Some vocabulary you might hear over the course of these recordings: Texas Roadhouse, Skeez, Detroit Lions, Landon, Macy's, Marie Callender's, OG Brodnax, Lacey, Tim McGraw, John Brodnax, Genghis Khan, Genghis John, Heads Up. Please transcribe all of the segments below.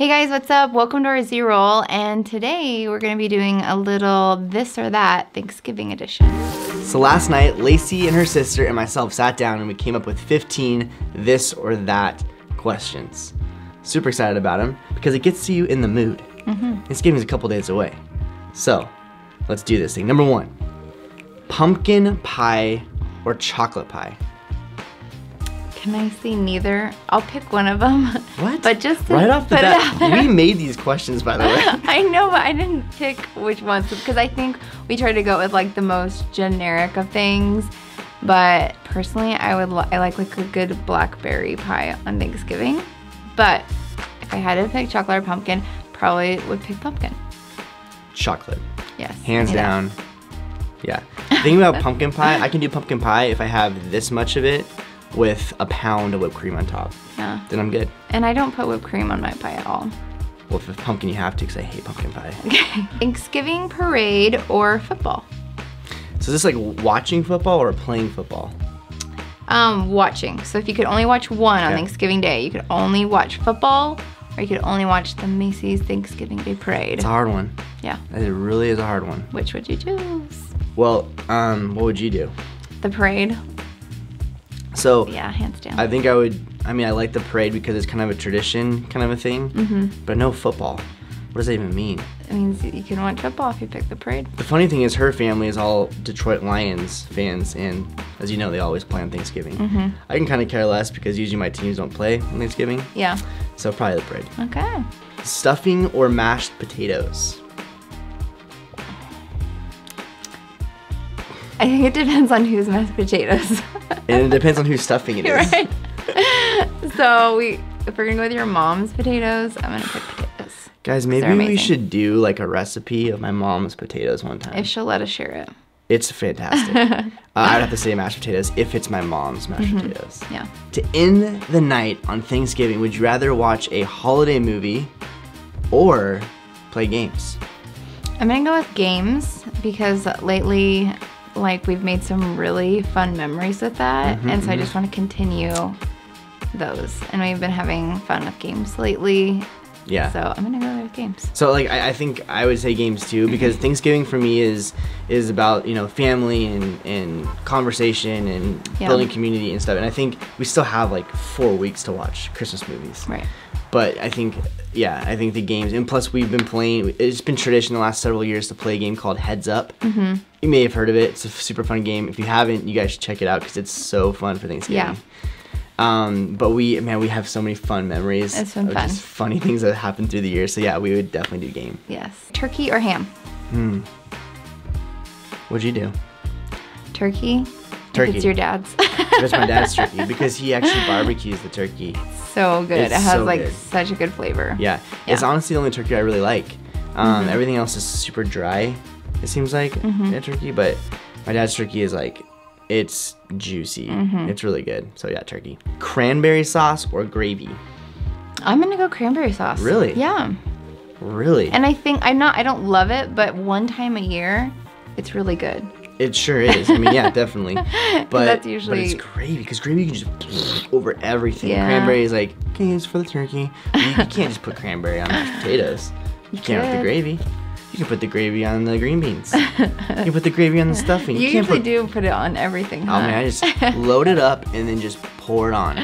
Hey guys, what's up? Welcome to our Z-Roll, and today we're gonna be doing a little this or that Thanksgiving edition. So last night, Lacey and her sister and myself sat down and we came up with 15 this or that questions. Super excited about them because it gets you in the mood. Thanksgiving's a couple days away. So let's do this thing. Number one, pumpkin pie or chocolate pie? Can I say neither? I'll pick one of them. What? But just right off the bat, we made these questions, by the way. I know, but I didn't pick which ones because I think we tried to go with like the most generic of things. But personally, I like a good blackberry pie on Thanksgiving. But if I had to pick chocolate or pumpkin, probably would pick pumpkin. Chocolate. Yes. Hands down. Yeah. Thinking about pumpkin pie, I can do pumpkin pie if I have this much of it, with a pound of whipped cream on top. Yeah. Then I'm good. And I don't put whipped cream on my pie at all. Well, if it's pumpkin, you have to, because I hate pumpkin pie. Okay. Thanksgiving parade or football? So is this like watching football or playing football? Watching. So if you could only watch one on Thanksgiving Day, you could only watch football, or you could only watch the Macy's Thanksgiving Day parade. It's a hard one. Yeah. It really is a hard one. Which would you choose? Well, what would you do? The parade. So yeah, hands down. I think I would, I like the parade because it's kind of a tradition kind of a thing, but no football. What does that even mean? It means you can watch football if you pick the parade. The funny thing is her family is all Detroit Lions fans, and as you know, they always play on Thanksgiving. I can kind of care less because usually my teams don't play on Thanksgiving. Yeah. So probably the parade. Okay. Stuffing or mashed potatoes? I think it depends on whose mashed potatoes. And it depends on whose stuffing it is. Right. So if we're gonna go with your mom's potatoes, I'm gonna pick potatoes. Guys, maybe we should do like a recipe of my mom's potatoes one time. If she'll let us share it. It's fantastic. I'd have to say mashed potatoes if it's my mom's mashed potatoes. Yeah. To end the night on Thanksgiving, would you rather watch a holiday movie or play games? I'm gonna go with games because lately, like, we've made some really fun memories with that, and so I just want to continue those. And we've been having fun with games lately. Yeah. So I'm gonna go there with games. So like I think I would say games too, because Thanksgiving for me is about, you know, family and conversation and building community and stuff. And I think we still have like 4 weeks to watch Christmas movies. Right. But I think, yeah, I think the games, and plus we've been playing, it's been tradition the last several years to play a game called Heads Up. You may have heard of it. It's a super fun game. If you haven't, you guys should check it out because it's so fun for Thanksgiving. Yeah. But we have so many fun memories. It's been fun. Just funny things that happened through the year. So yeah, we would definitely do game. Yes. Turkey or ham? What'd you do? Turkey. Turkey. If it's your dad's. If it's my dad's turkey, because he actually barbecues the turkey. So good. It has like such a good flavor. Yeah. It's honestly the only turkey I really like. Everything else is super dry, it seems like, in turkey, but my dad's turkey is like, it's juicy. It's really good. So yeah, turkey. Cranberry sauce or gravy? I'm gonna go cranberry sauce. Really? Yeah. Really? And I think, I don't love it, but one time a year, it's really good. It sure is. I mean, yeah, definitely. But that's usually, but it's gravy, because gravy you can just over everything. Yeah. Cranberry is like, okay, it's for the turkey. You can't just put cranberry on mashed potatoes. You can't with the gravy. You can put the gravy on the green beans. You can put the gravy on the stuffing. You usually do put it on everything, huh? Oh man, I just load it up and then just pour it on.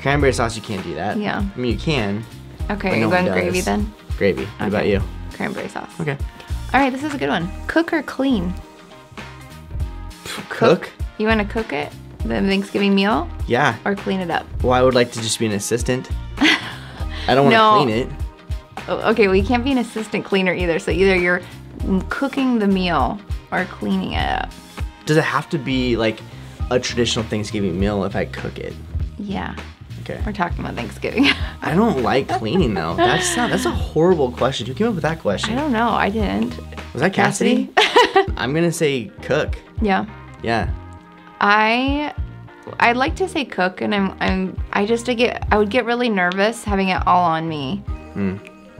Cranberry sauce, you can't do that. Yeah. I mean, you can. Okay, you're going gravy then? Gravy. What about you? Cranberry sauce. Okay. All right, this is a good one. Cook or clean? Cook? You want to cook it? The Thanksgiving meal? Yeah. Or clean it up? Well, I would like to just be an assistant. I don't want to clean it. Okay, well, you can't be an assistant cleaner either, so either you're cooking the meal or cleaning it up. Does it have to be like a traditional Thanksgiving meal if I cook it? Yeah. Okay. We're talking about Thanksgiving. I don't like cleaning though. That's a horrible question. Who came up with that question? I don't know. I didn't. Was that Cassidy? I'm going to say cook. Yeah. Yeah. I'd like to say cook, and I would get really nervous having it all on me.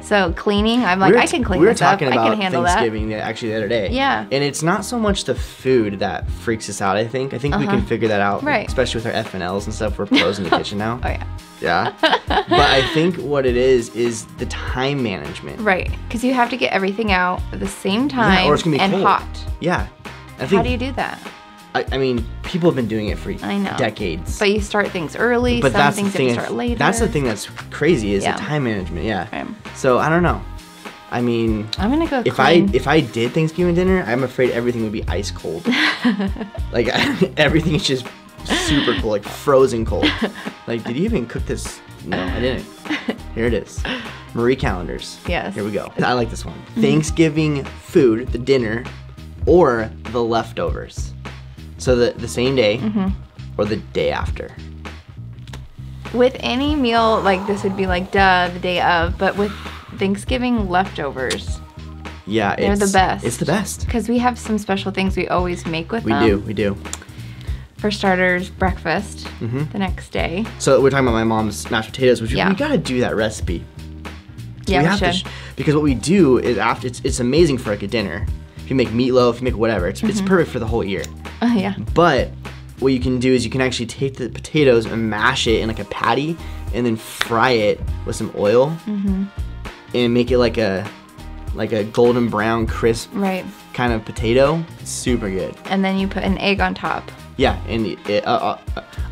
So cleaning, I'm like, I can clean this up. I can handle that. We were talking about Thanksgiving actually the other day. Yeah. And it's not so much the food that freaks us out, I think. I think we can figure that out, especially with our F&Ls and stuff. We're pros in the kitchen now. Oh, yeah. Yeah. But I think what it is the time management. Right. Because you have to get everything out at the same time, or it's gonna be cold. Hot. Yeah. How do you do that? I mean, people have been doing it for decades. But you start things early, but some things you start later. That's the thing that's crazy is the time management, Right. So, I don't know. I mean, I'm gonna go if I did Thanksgiving dinner, I'm afraid everything would be ice cold. Like, everything is just super cold, like frozen cold. Like, did you even cook this? No, I didn't. Here it is. Marie Callender's. Yes. Here we go. I like this one. Thanksgiving food, the dinner, or the leftovers. So the same day or the day after. With any meal, like this would be like, duh, the day of, but with Thanksgiving leftovers. Yeah, they're the best. It's the best. Because we have some special things we always make with them. We do. For starters, breakfast the next day. So we're talking about my mom's mashed potatoes, which we gotta do that recipe. Yeah, we should. Because what we do is after, it's amazing for like a dinner. If you make meatloaf, if you make whatever, it's perfect for the whole year. Oh yeah. But what you can do is you can actually take the potatoes and mash it in like a patty and then fry it with some oil. And make it like a golden brown, crisp kind of potato. It's super good. And then you put an egg on top. Yeah, and a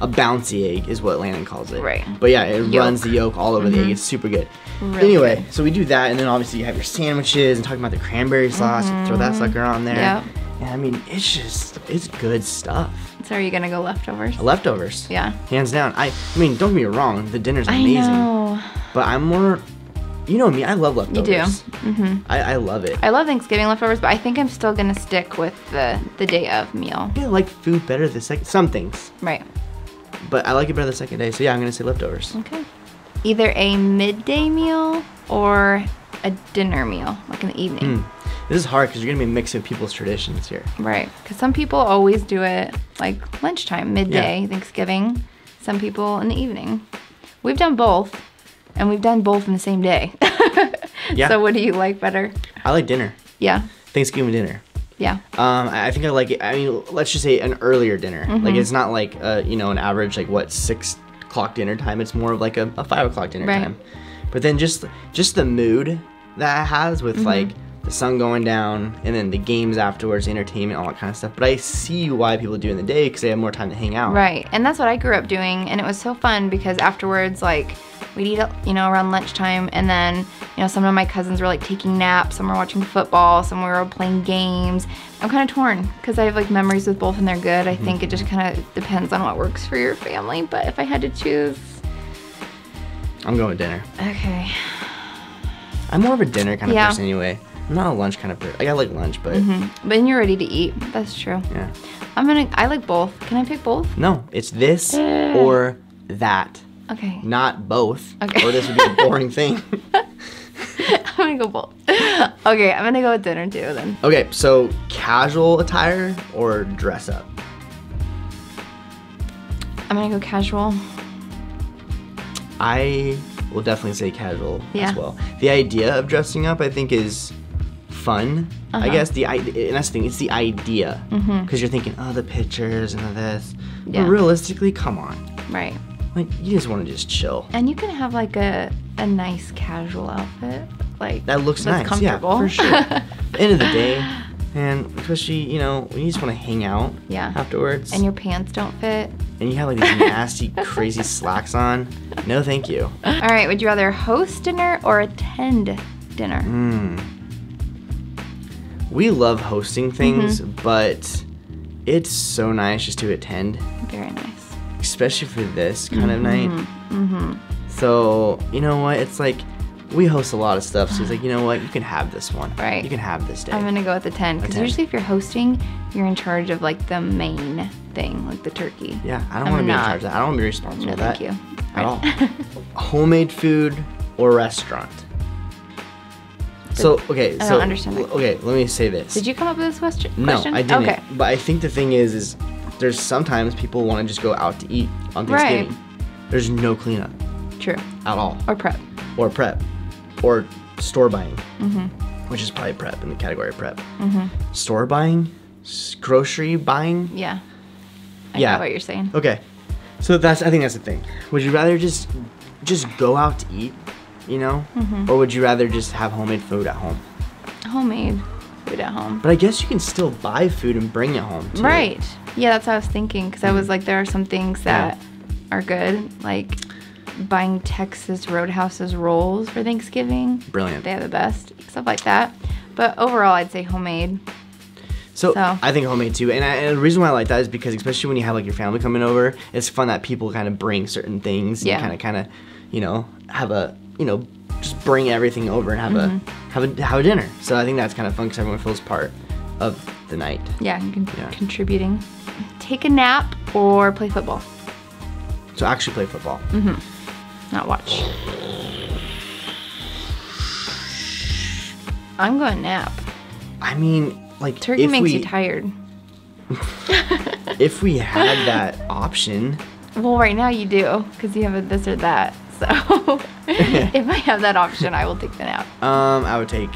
bouncy egg is what Landon calls it. Right. But yeah, it runs the yolk all over the egg. It's super good. Really anyway, so we do that, and then obviously you have your sandwiches and talking about the cranberry sauce. You throw that sucker on there. Yep. And I mean, it's good stuff. So are you gonna go leftovers? Leftovers. Yeah. Hands down. I mean, don't get me wrong, the dinner's amazing. I know. But I'm more. You know me, I love leftovers. You do. I love it. I love Thanksgiving leftovers, but I think I'm still gonna stick with the day of meal. I like food better the second, some things. Right. But I like it better the second day, so yeah, I'm gonna say leftovers. Okay. Either a midday meal or a dinner meal, like in the evening. This is hard because you're gonna be mixing people's traditions here. Right, because some people always do it like lunchtime, midday, Thanksgiving. Some people in the evening. We've done both. And we've done both in the same day. Yeah. So what do you like better? I like dinner. Yeah. Thanksgiving dinner. Yeah. I think I like it. I mean, let's just say an earlier dinner. Like it's not like you know, an average like 6 o'clock dinner time. It's more of like a 5 o'clock dinner time. But then just the mood that it has with like the sun going down and then the games afterwards, the entertainment, all that kind of stuff. But I see why people do it in the day because they have more time to hang out. Right. And that's what I grew up doing, and it was so fun because afterwards, like, we'd eat, you know, around lunchtime, and then, you know, some of my cousins were like taking naps, some were watching football, some were playing games. I'm kind of torn because I have like memories with both and they're good. I think it just kind of depends on what works for your family, but if I had to choose, I'm going with dinner. Okay. I'm more of a dinner kind of person anyway. I'm not a lunch kind of person. Like, I like lunch, but when you're ready to eat, that's true. Yeah. I like both. Can I pick both? No, it's this or that. Okay. Not both. Okay. Or this would be a boring thing. I'm gonna go both. Okay, I'm gonna go with dinner too then. Okay, so casual attire or dress up? I'm gonna go casual. I will definitely say casual as well. The idea of dressing up, I think, is fun. I guess and that's the thing. It's the idea because you're thinking, oh, the pictures and this. Yeah. But realistically, come on. Right. Like, you just want to just chill. And you can have, like, a nice casual outfit. Like, that looks nice, comfortable. Yeah, for sure. At the end of the day, and especially, you know, when you just want to hang out afterwards. And your pants don't fit. And you have, like, these nasty, crazy slacks on. No, thank you. All right, would you rather host dinner or attend dinner? We love hosting things, but it's so nice just to attend. Very nice. Especially for this kind of night. So, you know what? It's like, we host a lot of stuff, so it's like, you know what? You can have this one. Right. You can have this day. I'm gonna go with the 10, because usually if you're hosting, you're in charge of like the main thing, like the turkey. Yeah, I don't want to be in charge of that. I don't want to be responsible for that. No, thank you. At all. Homemade food or restaurant? So, okay, I don't understand that. Okay, let me say this. Did you come up with this question? No, I didn't. Okay. But I think the thing is there's sometimes people want to just go out to eat on Thanksgiving. Right. There's no cleanup. True. At all. Or prep. Or prep. Or store buying. Which is probably prep in the category of prep. Store buying? Grocery buying? Yeah. I know what you're saying. Okay. So that's, I think that's the thing. Would you rather just go out to eat, you know? Mm-hmm. Or would you rather just have homemade food at home? Homemade food at home. But I guess you can still buy food and bring it home too. Right. Yeah, that's what I was thinking, because I was like, there are some things that are good, like buying Texas Roadhouse's rolls for Thanksgiving. Brilliant. They are the best, stuff like that. But overall, I'd say homemade. So I think homemade too, and the reason why I like that is because especially when you have like your family coming over, it's fun that people kind of bring certain things. Yeah. And kind of, you know, have a, you know, just bring everything over and have a dinner. So I think that's kind of fun because everyone feels part of the night. Yeah, you can contributing. Take a nap or play football. So actually play football. Mm-hmm. Not watch. I'm going nap. I mean. Like, turkey makes you tired. If we had that option. Well, right now you do, because you have a this or that. So if I have that option, I will take the nap. I would take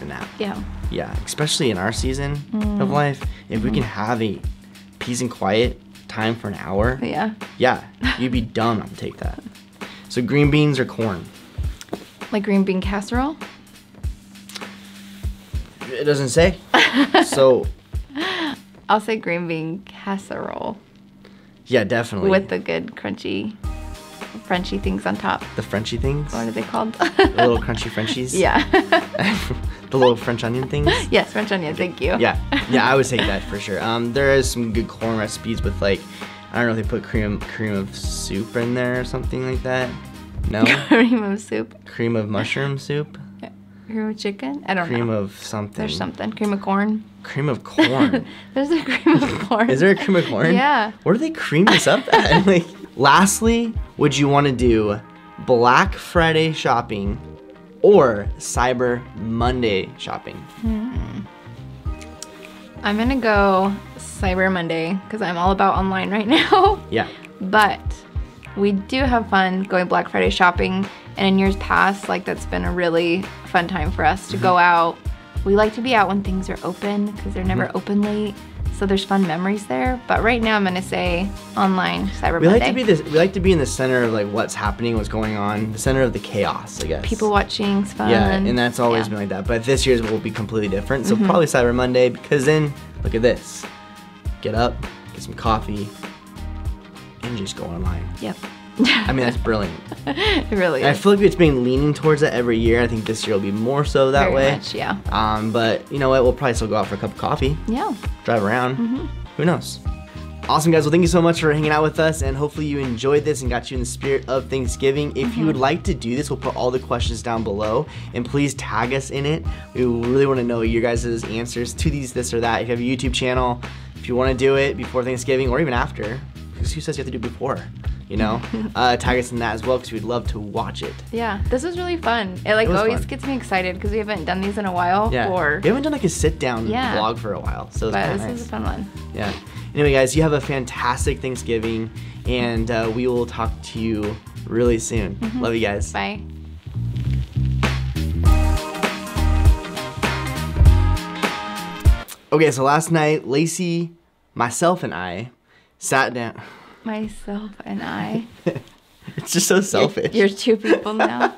the nap. Yeah. Yeah, especially in our season of life, if we can have a peace and quiet time for an hour. Yeah. Yeah, you'd be dumb not to take that. So green beans or corn? Like green bean casserole? It doesn't say. So I'll say green bean casserole. Yeah, definitely. With the good crunchy, Frenchy things on top. The Frenchy things? What are they called? The little crunchy Frenchies? Yeah. The little French onion things? Yes, French onion, thank you. Yeah, yeah, I would take that for sure. There is some good corn recipes with like, I don't know if they put cream of soup in there or something like that. No? Cream of soup? Cream of mushroom soup? Cream of chicken? I don't know. Cream of something. There's something. Cream of corn. Cream of corn. There's a cream of corn. Is there a cream of corn? Yeah. What do they cream this up at? Like, lastly, would you want to do Black Friday shopping or Cyber Monday shopping? I'm going to go Cyber Monday because I'm all about online right now. Yeah. But we do have fun going Black Friday shopping. And in years past, like, that's been a really fun time for us to go out. We like to be out when things are open because they're never open late. So there's fun memories there. But right now, I'm gonna say online Cyber Monday. We like to be in the center of like what's happening, what's going on, the center of the chaos, I guess. People watching's fun. Yeah, and that's always been like that. But this year's will be completely different. So probably Cyber Monday, because then look at this: get up, get some coffee, and just go online. Yep. I mean, that's brilliant. It really is. I feel like it's been leaning towards that every year. I think this year will be more so that way. Very much, yeah. But you know what? We'll probably still go out for a cup of coffee. Yeah. Drive around. Who knows? Awesome, guys. Well, thank you so much for hanging out with us, and hopefully you enjoyed this and got you in the spirit of Thanksgiving. If you would like to do this, we'll put all the questions down below, and please tag us in it. We really want to know your guys' answers to these, this, or that. If you have a YouTube channel, if you want to do it before Thanksgiving or even after, because who says you have to do it before? You know, tag us in that as well because we'd love to watch it. Yeah, this was really fun. It like always gets me excited because we haven't done these in a while. Yeah, we haven't done like a sit down vlog for a while, so it's kind of nice. This is a fun one. Yeah. Anyway, guys, you have a fantastic Thanksgiving, and we will talk to you really soon. Love you guys. Bye. Okay, so last night, Lacey, myself, and I sat down. Myself and I. It's just so selfish. You're two people now.